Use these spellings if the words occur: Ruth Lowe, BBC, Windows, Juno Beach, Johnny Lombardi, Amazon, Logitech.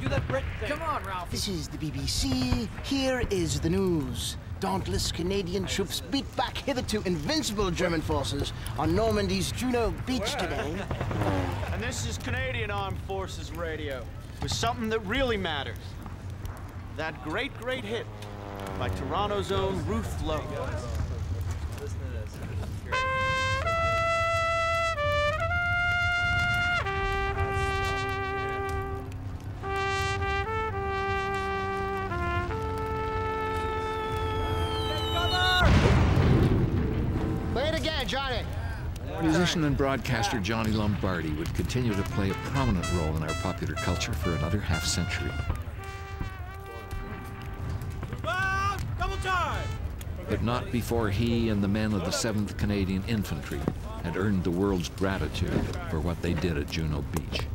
do that Brit thing. Come on, Ralph. This is the BBC. Here is the news. Dauntless Canadian troops beat back hitherto invincible German forces on Normandy's Juno Beach today. And this is Canadian Armed Forces Radio with something that really matters. That great, great hit by Toronto's own Ruth Lowe. Listen to this. Johnny. Musician and broadcaster Johnny Lombardi would continue to play a prominent role in our popular culture for another half century. But not before he and the men of the 7th Canadian Infantry had earned the world's gratitude for what they did at Juno Beach.